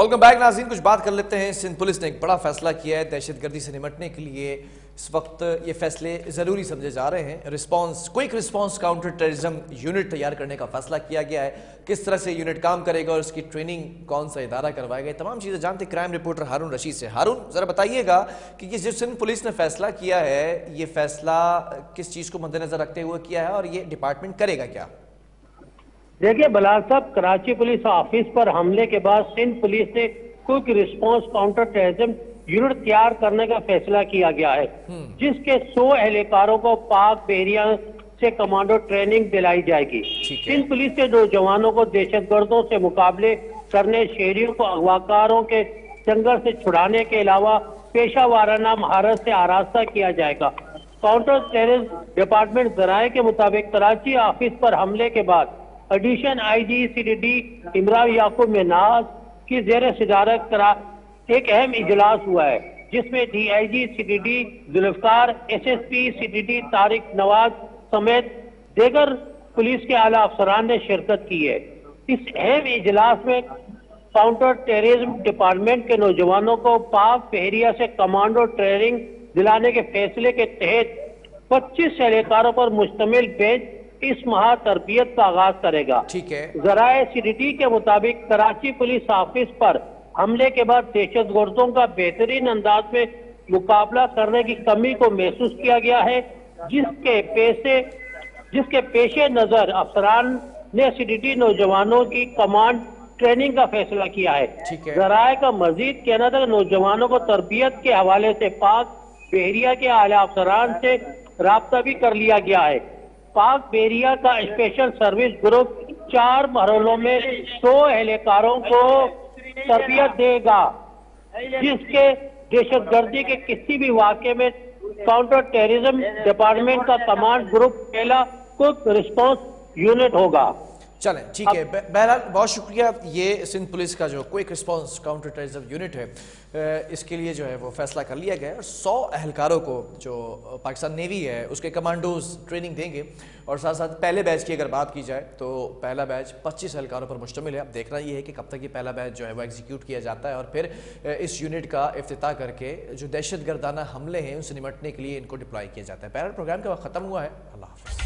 Welcome back नाज़रीन। कुछ बात कर लेते हैं। सिंध पुलिस ने एक बड़ा फैसला किया है। दहशतगर्दी से निपटने के लिए इस वक्त ये फैसले ज़रूरी समझे जा रहे हैं। Quick response counter terrorism unit तैयार करने का फैसला किया गया है। किस तरह से यूनिट काम करेगा और उसकी ट्रेनिंग कौन सा इदारा करवाएगा, ये तमाम चीज़ें जानते क्राइम रिपोर्टर हारून रशीद से। हारून, ज़रा बताइएगा कि ये जो सिंध पुलिस ने फैसला किया है, ये फैसला किस चीज़ को मद्देनज़र रखते हुए किया है और ये डिपार्टमेंट करेगा क्या? देखिए बलाल साहब, कराची पुलिस ऑफिस पर हमले के बाद सिंध पुलिस ने quick response counter terrorism unit तैयार करने का फैसला किया गया है, जिसके 100 एहलकारों को पाक बेरिया से कमांडो ट्रेनिंग दिलाई जाएगी। सिंध पुलिस के नौजवानों को दहशतगर्दों से मुकाबले करने, शहरियों को अगवाकारों के जंगल से छुड़ाने के अलावा पेशा वाराना महारत से आरास्ता किया जाएगा। काउंटर टेररिज्म डिपार्टमेंट जराये के मुताबिक कराची ऑफिस पर हमले के बाद addition IG CD Imran Yakub Nawaz की जेर सदारत एक अहम इजलास हुआ है, जिसमें DIG CDD Zulfikar, SSP CDD Tariq Nawaz समेत देगर पुलिस के आला अफसरान ने शिरकत की है। इस अहम इजलास में काउंटर टेररिज्म डिपार्टमेंट के नौजवानों को पाक बहरिया से कमांडो ट्रेनिंग दिलाने के फैसले के तहत 25 एहलकारों पर मुश्तमिल बेंच इस माह तरबियत का आगाज करेगा। ठीक है। जराए CDD के मुताबिक कराची पुलिस ऑफिस पर हमले के बाद दहशतगर्दों का बेहतरीन अंदाज में मुकाबला करने की कमी को महसूस किया गया है, जिसके पेशे नजर अफसरान ने CDD नौजवानों की कमांड ट्रेनिंग का फैसला किया है। जराए का मजीद कहना था कि नौजवानों को तरबियत के हवाले से पाक बहरिया के आला अफसरान से राब्ता भी कर लिया गया है। पाक बेरिया का स्पेशल सर्विस ग्रुप 4 मरहलों में 100 एहलकारों को तरबियत देगा, जिसके दहशतगर्दी के किसी भी वाक़े में काउंटर टेररिज्म डिपार्टमेंट का कमांड ग्रुप पहला क्विक रिस्पांस यूनिट होगा। चलें, ठीक है। बहरहाल बहुत शुक्रिया। ये सिंध पुलिस का जो quick response counter terrorism unit है, इसके लिए जो है वो फैसला कर लिया गया है। 100 एहलकारों को जो पाकिस्तान नेवी है उसके कमांडोज ट्रेनिंग देंगे और साथ साथ पहले बैच की अगर बात की जाए तो पहला बैच 25 एहलकारों पर मुश्तमिल है। अब देखना ये है कि कब तक ये पहला बैच जो है वो एग्जीक्यूट किया जाता है और फिर इस यूनिट का इफ्तिताह करके जो दहशत गर्दाना हमले हैं उनसे निपटने के लिए इनको डिप्लॉय किया जाता है। पैरेलल प्रोग्राम का वक्त ख़त्म हुआ है। अल्लाह हाफ़िज़।